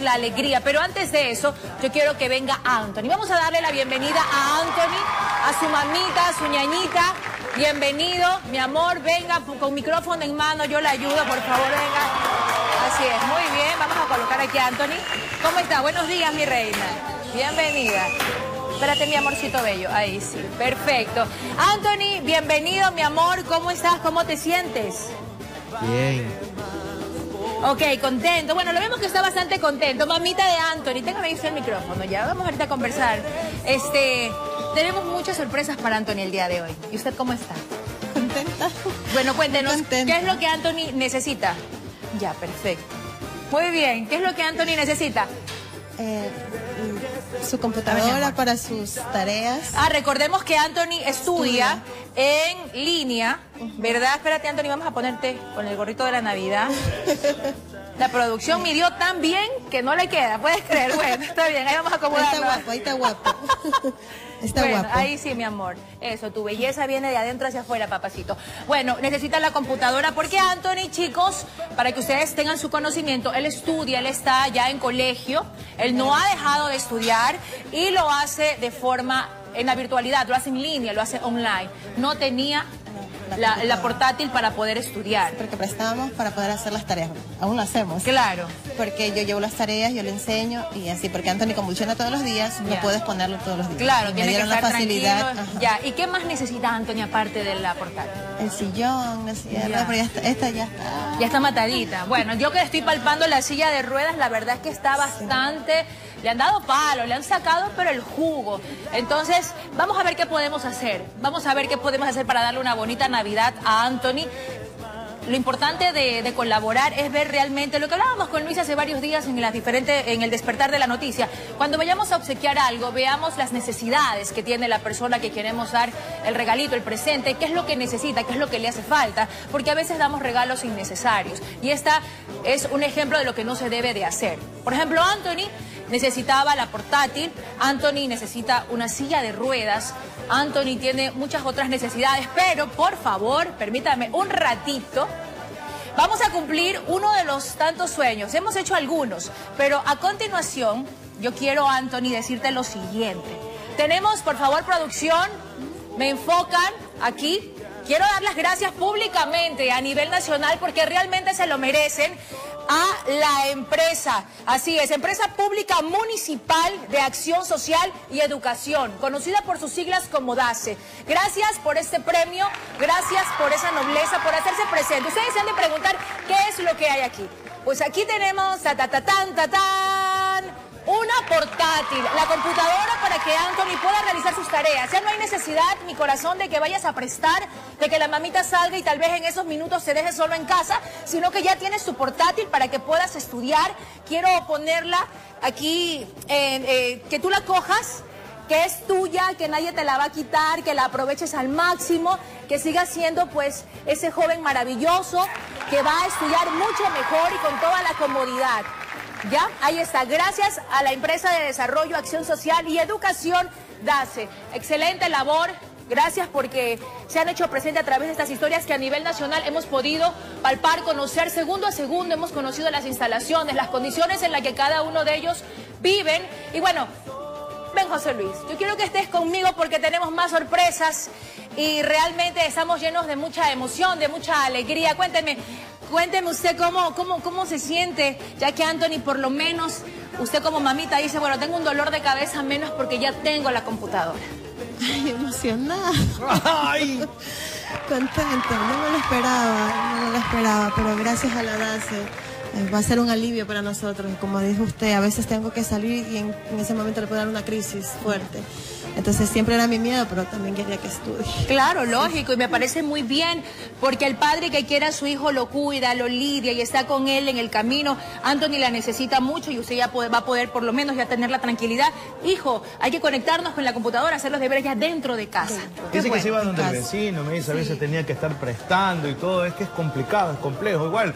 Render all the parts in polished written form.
la alegría. Pero antes de eso, yo quiero que venga Anthony. Vamos a darle la bienvenida a Anthony, a su mamita, a su ñañita. Bienvenido, mi amor, venga con micrófono en mano, yo le ayudo, por favor, venga. Así es, muy bien, vamos a colocar aquí a Anthony. ¿Cómo está? Buenos días, mi reina. Bienvenida. Espérate, mi amorcito bello, ahí sí, perfecto. Anthony, bienvenido, mi amor, ¿cómo estás? ¿Cómo te sientes? Bien. Ok, contento. Bueno, lo vemos que está bastante contento. Mamita de Anthony, téngame ahí el micrófono ya. Vamos ahorita a conversar. Tenemos muchas sorpresas para Anthony el día de hoy. ¿Y usted cómo está? Contenta. Bueno, cuéntenos, contenta. ¿Qué es lo que Anthony necesita? Ya, perfecto. Muy bien, ¿qué es lo que Anthony necesita? Su computadora para sus tareas. Ah, recordemos que Anthony estudia en línea, ¿verdad? Espérate, Anthony, vamos a ponerte con el gorrito de la Navidad. La producción midió tan bien que no le queda, puedes creer. Bueno, está bien, ahí vamos a acomodarlo. Ahí está guapo, ahí está guapo. Está bueno, guapo. Ahí sí, mi amor. Eso, tu belleza viene de adentro hacia afuera, papacito. Bueno, necesita la computadora porque Anthony, chicos, para que ustedes tengan su conocimiento, él estudia, él está ya en colegio, él no ha dejado de estudiar y lo hace de forma, en la virtualidad, lo hace en línea, lo hace online. No tenía la portátil para poder estudiar. Sí, porque prestábamos para poder hacer las tareas. Aún lo hacemos. Claro. Porque yo llevo las tareas, yo le enseño y así. Porque Anthony convulsiona todos los días, no puedes ponerlo todos los días. Claro, tiene que estar facilidad. Ya. ¿Y qué más necesita Anthony aparte de la portátil? El sillón, la silla de ruedas, pero esta ya está. Ya está matadita. Bueno, yo que estoy palpando la silla de ruedas, la verdad es que está bastante... Le han dado palo, le han sacado, pero el jugo. Entonces, vamos a ver qué podemos hacer. Vamos a ver qué podemos hacer para darle una bonita Navidad a Anthony. Lo importante de colaborar es ver realmente lo que hablábamos con Luis hace varios días en el despertar de la noticia. Cuando vayamos a obsequiar algo, veamos las necesidades que tiene la persona que queremos dar el regalito, el presente, qué es lo que necesita, qué es lo que le hace falta, porque a veces damos regalos innecesarios. Y esta es un ejemplo de lo que no se debe de hacer. Por ejemplo, Anthony necesitaba la portátil, Anthony necesita una silla de ruedas, Anthony tiene muchas otras necesidades, pero por favor, permítame un ratito, vamos a cumplir uno de los tantos sueños, hemos hecho algunos, pero a continuación yo quiero, Anthony, decirte lo siguiente. Tenemos, por favor, producción, me enfocan aquí. Quiero dar las gracias públicamente a nivel nacional porque realmente se lo merecen a la empresa. Así es, Empresa Pública Municipal de Acción Social y Educación, conocida por sus siglas como DASE. Gracias por este premio, gracias por esa nobleza, por hacerse presente. Ustedes se han de preguntar qué es lo que hay aquí. Pues aquí tenemos, una portátil, la computadora para que Anthony pueda realizar sus tareas. Ya no hay necesidad, mi corazón, de que vayas a prestar, de que la mamita salga y tal vez en esos minutos se deje solo en casa, sino que ya tienes tu portátil para que puedas estudiar. Quiero ponerla aquí, que tú la cojas, que es tuya, que nadie te la va a quitar, que la aproveches al máximo, que sigas siendo pues ese joven maravilloso que va a estudiar mucho mejor y con toda la comodidad. Ya, ahí está, gracias a la Empresa de Desarrollo, Acción Social y Educación DASE. Excelente labor, gracias porque se han hecho presente a través de estas historias que a nivel nacional hemos podido palpar, conocer segundo a segundo, hemos conocido las instalaciones, las condiciones en las que cada uno de ellos viven. Y bueno, ven, José Luis, yo quiero que estés conmigo porque tenemos más sorpresas y realmente estamos llenos de mucha emoción, de mucha alegría. Cuénteme usted cómo se siente, ya que Anthony, por lo menos, usted como mamita dice, bueno, tengo un dolor de cabeza menos porque ya tengo la computadora. Ay, emocionada. Ay. Contento, no me lo esperaba, pero gracias a la DASE va a ser un alivio para nosotros. Como dijo usted, a veces tengo que salir y en ese momento le puedo dar una crisis fuerte. Entonces siempre era mi miedo, pero también quería que estudie. Claro, lógico, y me parece muy bien, porque el padre que quiera a su hijo lo cuida, lo lidia y está con él en el camino. Anthony la necesita mucho y usted ya va a poder por lo menos ya tener la tranquilidad. Hijo, hay que conectarnos con la computadora, hacer los deberes ya dentro de casa. Dice que se iba donde el vecino, me dice, a veces tenía que estar prestando y todo, es que es complicado, es complejo, igual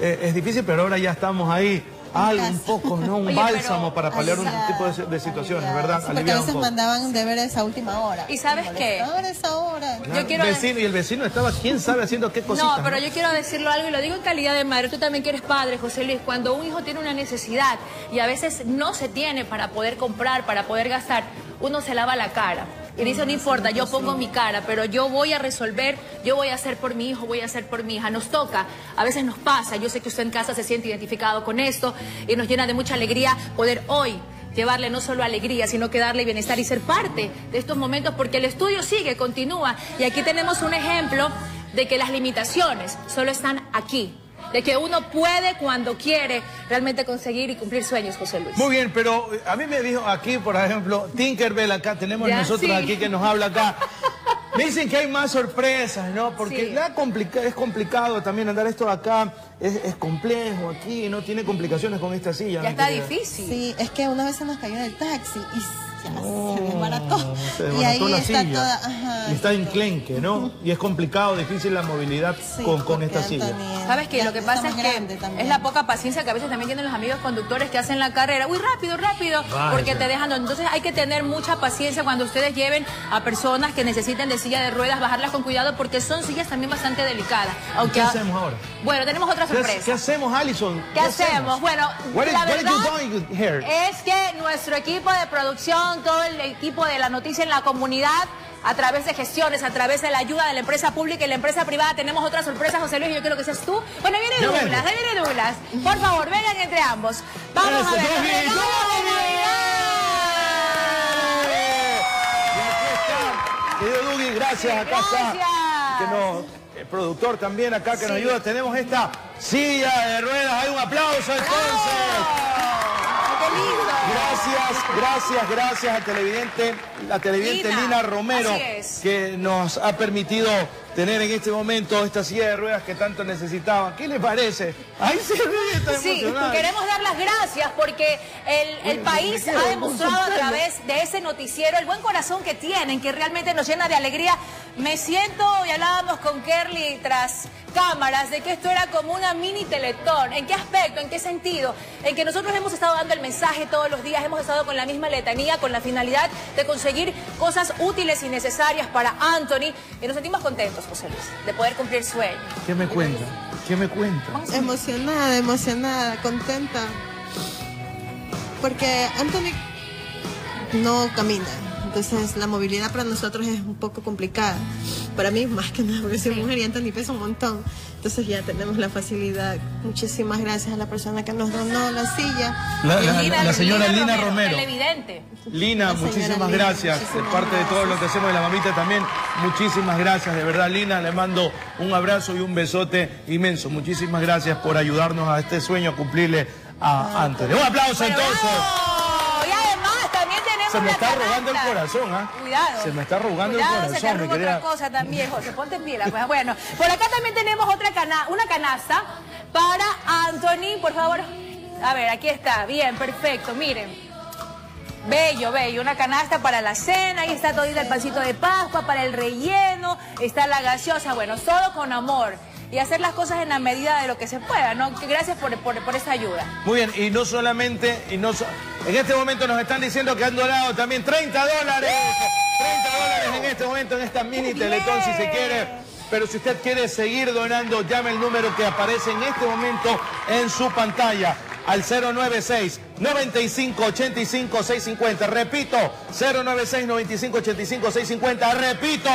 es difícil, pero ahora ya estamos ahí. algo un poco, ¿no? Un bálsamo para paliar un tipo de situaciones, ¿verdad? Sí, porque a veces mandaban deberes a última hora. ¿Y sabes qué? A esa hora. Yo quiero y el vecino estaba, quién sabe, haciendo qué cositas. No, pero yo quiero decirlo algo, y lo digo en calidad de madre. Tú también que eres padre, José Luis. Cuando un hijo tiene una necesidad y a veces no se tiene para poder comprar, para poder gastar, uno se lava la cara. Y dice, no importa, yo pongo mi cara, pero yo voy a resolver, yo voy a hacer por mi hijo, voy a hacer por mi hija. Nos toca, a veces nos pasa. Yo sé que usted en casa se siente identificado con esto y nos llena de mucha alegría poder hoy llevarle no solo alegría, sino que darle bienestar y ser parte de estos momentos, porque el estudio sigue, continúa. Y aquí tenemos un ejemplo de que las limitaciones solo están aquí. De que uno puede, cuando quiere, realmente conseguir y cumplir sueños, José Luis. Muy bien, pero a mí me dijo aquí, por ejemplo, Tinkerbell, acá tenemos nosotros aquí que nos habla acá. Me dicen que hay más sorpresas, ¿no? Porque es complicado también andar esto acá, es complejo aquí, no tiene complicaciones con esta silla. Ya está difícil. Sí, es que una vez se nos cayó en el taxi y... No, se desbarató. Y ahí la está silla. Toda... Ajá, está enclenque, ¿no? Y es complicado, difícil la movilidad con esta silla. ¿Sabes qué? Lo que pasa es que es la poca paciencia que a veces también tienen los amigos conductores que hacen la carrera. ¡Uy, rápido, rápido! Vaya. Porque te dejan... Entonces hay que tener mucha paciencia cuando ustedes lleven a personas que necesiten de silla de ruedas, bajarlas con cuidado, porque son sillas también bastante delicadas. Aunque... ¿Qué hacemos ahora? Bueno, tenemos otra sorpresa. ¿Qué hacemos, Alison? ¿Qué hacemos? Bueno, la verdad es que nuestro equipo de producción, todo el equipo de La Noticia en la Comunidad, a través de gestiones, a través de la ayuda de la empresa pública y la empresa privada, tenemos otra sorpresa, José Luis, y yo quiero que seas tú. Bueno, viene Douglas, ahí viene Douglas. Por favor, vengan entre ambos. Vamos a ver. ¡Regalos de Navidad! Y aquí está. Gracias, acá está. Que no, el productor también acá que nos ayuda. Tenemos esta silla de ruedas. Hay un aplauso entonces. Gracias a la televidente Lina Romero, que nos ha permitido tener en este momento esta silla de ruedas que tanto necesitaban. ¿Qué les parece? Ahí se ríe, está emocionada. Queremos dar las gracias porque el país ha demostrado a través de ese noticiero el buen corazón que tienen, que realmente nos llena de alegría. Me siento, y hablábamos con Kerly tras cámaras, de que esto era como una mini Teletón. ¿En qué aspecto? ¿En qué sentido? En que nosotros hemos estado dando el mensaje todos los días, hemos estado con la misma letanía, con la finalidad de conseguir cosas útiles y necesarias para Anthony, y nos sentimos contentos, José Luis, de poder cumplir sueños. ¿Qué me cuenta? ¿Qué me cuenta? Emocionada, emocionada, contenta, porque Anthony no camina. Entonces, la movilidad para nosotros es un poco complicada. Para mí, más que nada, porque soy mujer y Anthony pesa un montón. Entonces, ya tenemos la facilidad. Muchísimas gracias a la persona que nos donó la silla. La señora Lina Romero. Lina, muchísimas gracias. De parte de todos los que hacemos de la mamita también, muchísimas gracias. De verdad, Lina, le mando un abrazo y un besote inmenso. Muchísimas gracias por ayudarnos a este sueño, a cumplirle a Anthony. Un aplauso, entonces. Se me está rogando el corazón, ¿ah? Cuidado. Se me está rogando el corazón. Se te roba otra cosa también, José. Ponte en pila. Pues. Bueno, por acá también tenemos otra una canasta para Anthony. Por favor, a ver, aquí está. Bien, perfecto. Miren. Bello, bello, una canasta para la cena, ahí está todita el pancito de Pascua, para el relleno, está la gaseosa, bueno, todo con amor y hacer las cosas en la medida de lo que se pueda, ¿no? Gracias por esa ayuda. Muy bien, y no solamente, en este momento nos están diciendo que han donado también $30, $30 en este momento, en esta mini Teletón, si se quiere. Pero si usted quiere seguir donando, llame el número que aparece en este momento en su pantalla, al 096-9585-650. Repito, 096-9585-650. Repito,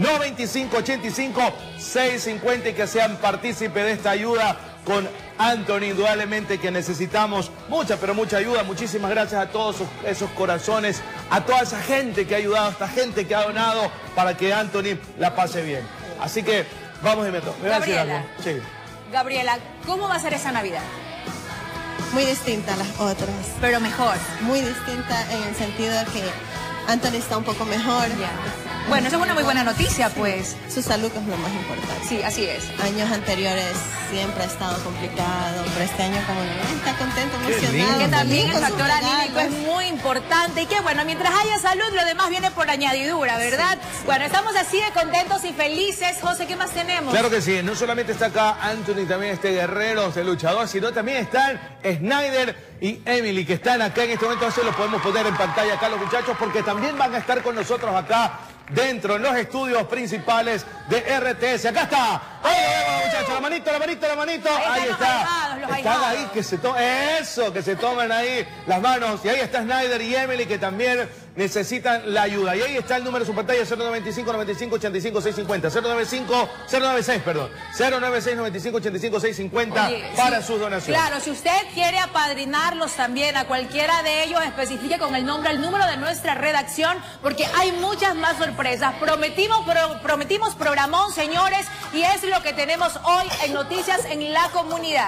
096-9585-650. Y que sean partícipe de esta ayuda con Anthony, indudablemente que necesitamos mucha, pero mucha ayuda. Muchísimas gracias a todos esos corazones, a toda esa gente que ha ayudado, a esta gente que ha donado para que Anthony la pase bien. Así que vamos y me toca. Gabriela, ¿cómo va a ser esa Navidad? Muy distinta a las otras. Pero mejor. Muy distinta en el sentido de que Anthony está un poco mejor. Bueno, eso es una muy buena noticia, pues. Su salud es lo más importante. Sí, así es. Años anteriores siempre ha estado complicado, pero este año como no está contento. siento emocionada. Que también el factor anímico es muy importante. Y que bueno, mientras haya salud, lo demás viene por añadidura, ¿verdad? Sí, sí. Bueno, estamos así de contentos y felices. José, ¿qué más tenemos? Claro que sí. No solamente está acá Anthony, también este guerrero, este luchador, sino también están Schneider y Emily, que están acá en este momento. Entonces los podemos poner en pantalla acá los muchachos, porque también van a estar con nosotros acá dentro, en los estudios principales de RTS. Acá está. Ahí lo vemos, muchachos. La manito, la manito, la manito. Ahí está. Están ahí, que se tomen. Eso, que se tomen ahí las manos. Y ahí está Schneider y Emily, que también necesitan la ayuda. Y ahí está el número de su pantalla, 095-95-85-650. 096, perdón. 096-95-85-650 para sus donaciones. Claro, si usted quiere apadrinarlos también a cualquiera de ellos, especifique con el nombre, el número de nuestra redacción, porque hay muchas más sorpresas. Prometimos programón, señores, y es lo que tenemos hoy en Noticias en la Comunidad.